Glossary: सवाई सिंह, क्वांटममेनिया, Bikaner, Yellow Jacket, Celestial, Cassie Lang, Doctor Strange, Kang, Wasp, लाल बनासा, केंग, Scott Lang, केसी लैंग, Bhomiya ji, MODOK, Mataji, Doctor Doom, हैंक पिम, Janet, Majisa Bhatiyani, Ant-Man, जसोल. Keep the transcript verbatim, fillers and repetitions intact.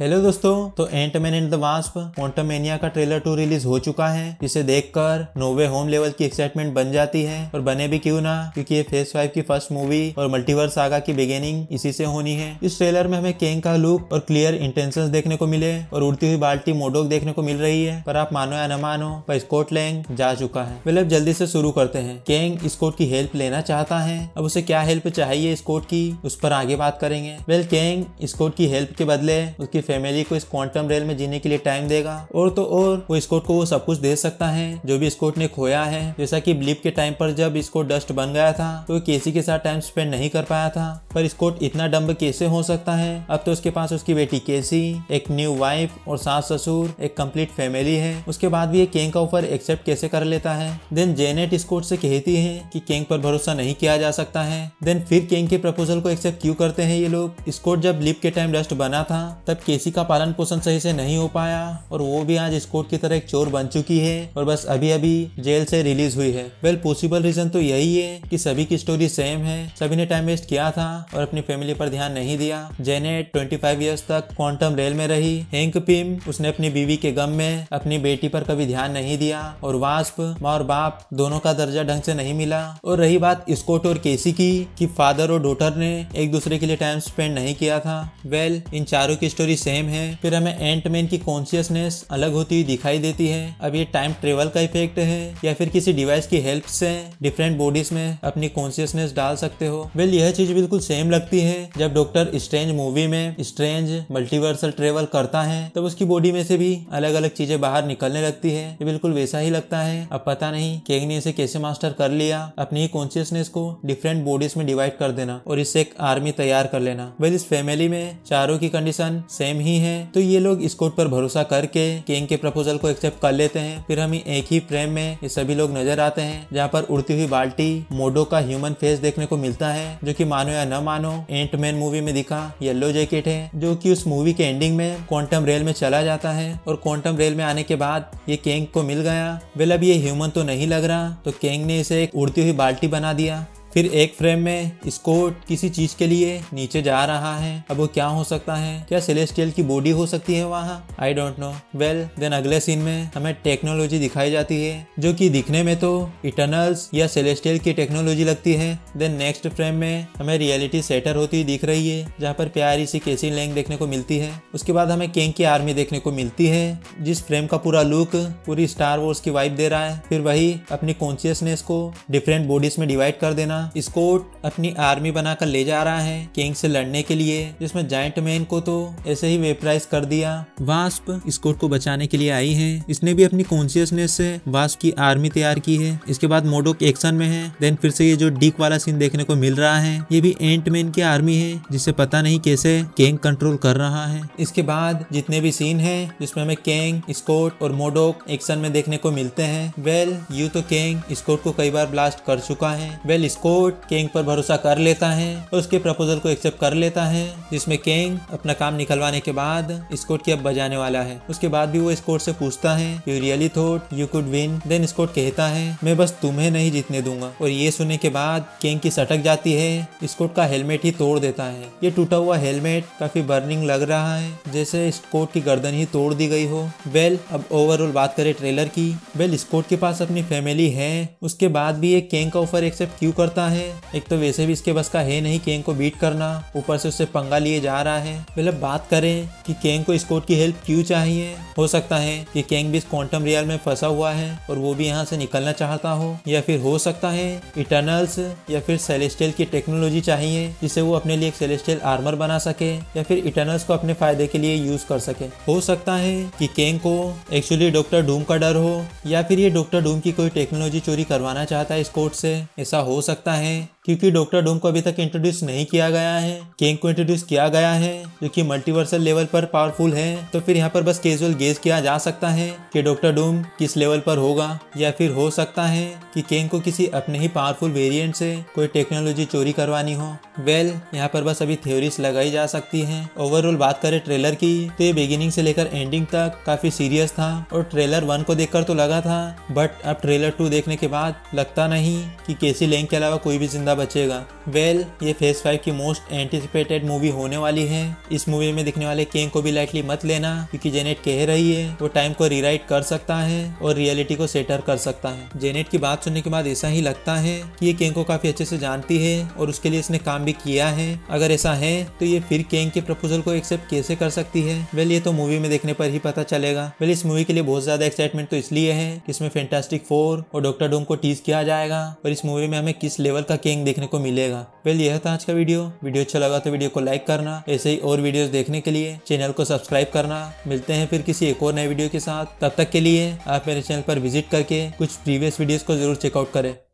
Hello दोस्तों, तो Ant Man and the Wasp क्वांटममेनिया का ट्रेलर टू रिलीज हो चुका है, जिसे देखकर नोवे होम लेवल की एक्साइटमेंट बन जाती है। और बने भी क्यों ना, क्योंकि ये फेज फाइव की फर्स्ट मूवी और मल्टीवर्स सागा की बिगेनिंग इसी से होनी है। इस ट्रेलर में हमें केंग का लुक और क्लियर इंटेंशंस देखने को मिले और उड़ती हुई बाल्टी मोडोक देखने को मिल रही है। पर आप मानो या न मानो, पर स्कॉट लैंग जा चुका है। मतलब जल्दी से शुरू करते हैं। केंग स्कॉट की हेल्प लेना चाहता है। अब उसे क्या हेल्प चाहिए स्कॉट की, उस पर आगे बात करेंगे। वेल, केंग स्कॉट की हेल्प के बदले उसकी फैमिली को इस क्वांटम रेल में जीने के लिए टाइम देगा। और तो और वो स्कॉट को वो सब कुछ दे सकता है जो भी स्कॉट ने खोया है। जैसा कि ब्लिप के टाइम पर जब स्कॉट डस्ट बन गया था तो केसी के साथ टाइम स्पेंड नहीं कर पाया था। पर स्कॉट इतना डंब कैसे हो सकता है। अब तो उसके पास उसकी बेटी केसी, एक न्यू वाइफ और सास ससुर, एक कम्प्लीट फैमिली है। उसके बाद भी ये केंग का ऑफर एक्सेप्ट कैसे कर लेता है। देन जेनेट स्कॉट से कहती है कि केंग पर भरोसा नहीं किया जा सकता है। देन फिर केंग के प्रपोजल को एक्सेप्ट क्यों करते हैं ये लोग। स्कॉट जब ब्लिप के टाइम डस्ट बना था तब केसी का पालन पोषण सही से नहीं हो पाया और वो भी आज स्कॉट की तरह एक चोर बन चुकी है और बस अभी अभी जेल से रिलीज हुई है। वेल, पॉसिबल रीजन तो यही है कि सभी की स्टोरी सेम है। सभी ने टाइम वेस्ट किया था और अपनी फैमिली पर ध्यान नहीं दिया। जेनेट पच्चीस इयर्स तक क्वांटम रेल में रही। हैंक पिम, उसने अपनी बीवी के गम में अपनी बेटी पर कभी ध्यान नहीं दिया। और वास्प, माँ और बाप दोनों का दर्जा ढंग से नहीं मिला। और रही बात स्कॉट और केसी की कि फादर और डॉटर ने एक दूसरे के लिए टाइम स्पेंड नहीं किया था। वेल, इन चारों की स्टोरी सेम है। फिर हमें एंटमैन की कॉन्शियसनेस अलग होती हुई दिखाई देती है। अब ये टाइम ट्रेवल का इफेक्ट है या फिर किसी डिवाइस की हेल्प से डिफरेंट बॉडीज में अपनी कॉन्शियसनेस डाल सकते हो। वेल, यह चीज बिल्कुल सेम लगती है जब डॉक्टर स्ट्रेंज मूवी में स्ट्रेंज मल्टीवर्सल ट्रेवल करता है तब उसकी बॉडी में से भी अलग अलग चीजें बाहर निकलने लगती है। ये बिल्कुल वैसा ही लगता है। अब पता नहीं केंग ने इसे कैसे मास्टर कर लिया, अपनी कॉन्शियसनेस को डिफरेंट बॉडीज में डिवाइड कर देना और इससे एक आर्मी तैयार कर लेना। वेल, इस फैमिली में चारों की कंडीशन सेम ही है तो ये लोग स्कॉट पर भरोसा करके केंग के प्रपोजल को एक्सेप्ट कर लेते हैं। फिर हमें एक ही फ्रेम में ये सभी लोग नजर आते हैं जहाँ पर उड़ती हुई बाल्टी मोडोक का ह्यूमन फेस देखने को मिलता है, जो कि मानो या न मानो एंटमैन मूवी में दिखा येलो जैकेट है, जो कि उस मूवी के एंडिंग में क्वांटम रेल में चला जाता है। और क्वांटम रेल में आने के बाद ये केंग को मिल गया। वेल, अब ये ह्यूमन तो नहीं लग रहा तो केंग ने इसे एक उड़ती हुई बाल्टी बना दिया। फिर एक फ्रेम में स्कॉट किसी चीज के लिए नीचे जा रहा है। अब वो क्या हो सकता है, क्या सेलेस्टियल की बॉडी हो सकती है वहाँ, I don't know. Well, then अगले सीन में हमें टेक्नोलॉजी दिखाई जाती है जो कि दिखने में तो इटर्नल्स या सेलेस्टियल की टेक्नोलॉजी लगती है। देन नेक्स्ट फ्रेम में हमें रियलिटी सेटर होती हुई दिख रही है जहाँ पर प्यारी सी कैसी लैंग देखने को मिलती है। उसके बाद हमें केंग की आर्मी देखने को मिलती है, जिस फ्रेम का पूरा लुक पूरी स्टार वॉर्स की वाइब दे रहा है। फिर वही अपनी कॉन्शियसनेस को डिफरेंट बॉडीज में डिवाइड कर देना। स्कॉट अपनी आर्मी बनाकर ले जा रहा है केंग से लड़ने के लिए, जिसमें जायंट मैन को तो ऐसे ही वेपराइज कर दिया। वास्प स्कॉट को बचाने के लिए आई है। इसने भी अपनी कॉन्शियसनेस से वास्प की आर्मी तैयार की है। इसके बाद मोडोक एक्शन में है। देन फिर से ये जो डीक वाला सीन देखने को मिल रहा है, ये भी एंट मैन की आर्मी है जिसे पता नहीं कैसे केंग कंट्रोल कर रहा है। इसके बाद जितने भी सीन है जिसमे हमें केंग, स्कॉट और मोडोक एक्शन में देखने को मिलते हैं। वेल, यू तो केंग स्कॉट को कई बार ब्लास्ट कर चुका है। वेल, स्कॉट केंग पर भरोसा कर लेता है और उसके प्रपोजल को एक्सेप्ट कर लेता है, जिसमें केंग अपना काम निकलवाने के बाद स्कॉट की अब बजाने वाला है। उसके बाद भी वो स्कॉट से पूछता है, you really thought you could win. Then Scott कहता है, मैं बस तुम्हें नहीं जीतने दूंगा। और ये सुनने के बाद केंग की सटक जाती है। स्कॉट का हेलमेट ही तोड़ देता है। ये टूटा हुआ हेलमेट काफी बर्निंग लग रहा है, जैसे स्कॉट की गर्दन ही तोड़ दी गई हो। वेल, अब ओवरऑल बात करें ट्रेलर की। वेल, स्कॉट के पास अपनी फैमिली है, उसके बाद भी ये केंग का ऑफर एक्सेप्ट क्यों करता है। एक तो वैसे भी इसके बस का है नहीं केंग को बीट करना, ऊपर से उससे पंगा लिए जा रहा है। मतलब बात करें कि केंग को स्कॉट की हेल्प क्यों चाहिए। हो सकता है कि केंग भी इस क्वांटम रियल में फंसा हुआ है और वो भी यहाँ से निकलना चाहता हो, या फिर हो सकता है इटर्नल्स या फिर सेलेस्टियल की टेक्नोलॉजी चाहिए जिससे वो अपने लिए एक सेलेस्टियल आर्मर बना सके या फिर इटर्नल्स को अपने फायदे के लिए यूज कर सके। हो सकता है कि केंग को एक्चुअली डॉक्टर डूम का डर हो या फिर ये डॉक्टर डूम की कोई टेक्नोलॉजी चोरी करवाना चाहता है स्कॉट से। ऐसा हो सकता है है क्योंकि डॉक्टर डूम को अभी तक इंट्रोड्यूस नहीं किया गया है, केंग को इंट्रोड्यूस किया गया है जो कि मल्टीवर्सल लेवल पर पावरफुल है। तो फिर यहाँ पर बस कैजुअल गेज किया जा सकता है कि डॉक्टर डूम किस लेवल पर होगा, या फिर हो सकता है कि केंग को किसी अपने ही पावरफुल वेरिएंट से कोई टेक्नोलॉजी चोरी करवानी हो। वेल, यहाँ पर बस अभी थ्योरीज लगाई जा सकती है। ओवरऑल बात करें ट्रेलर की तो ये बिगिनिंग से लेकर एंडिंग तक काफी सीरियस था और ट्रेलर वन को देखकर तो लगा था, बट अब ट्रेलर टू देखने के बाद लगता नहीं कि कैसी लैंग के अलावा कोई भी जिंदा हमारा बचेगा। वेल well, ये फेज फाइव की मोस्ट एंटिसिपेटेड मूवी होने वाली है। इस मूवी में दिखने वाले किंग को भी लाइटली मत लेना, क्योंकि जेनेट कह रही है वो टाइम को रीराइट कर सकता है और रियलिटी को सेटर कर सकता है। जेनेट की बात सुनने के बाद ऐसा ही लगता है कि ये किंग को काफी अच्छे से जानती है और उसके लिए इसने काम भी किया है। अगर ऐसा है तो ये फिर किंग के प्रपोजल को एक्सेप्ट कैसे कर सकती है? वेल ये तो मूवी में देखने पर ही पता चलेगा। वेल इस मूवी के लिए बहुत ज्यादा एक्साइटमेंट तो इसलिए है कि इसमें फैंटास्टिक फोर और डॉक्टर डूम को टीज किया जाएगा और इस मूवी में हमें किस लेवल का किंग देखने को मिलेगा। वेल यह था आज का वीडियो। वीडियो अच्छा लगा तो वीडियो को लाइक करना। ऐसे ही और वीडियोस देखने के लिए चैनल को सब्सक्राइब करना। मिलते हैं फिर किसी एक और नए वीडियो के साथ। तब तक के लिए आप मेरे चैनल पर विजिट करके कुछ प्रीवियस वीडियोस को जरूर चेकआउट करें।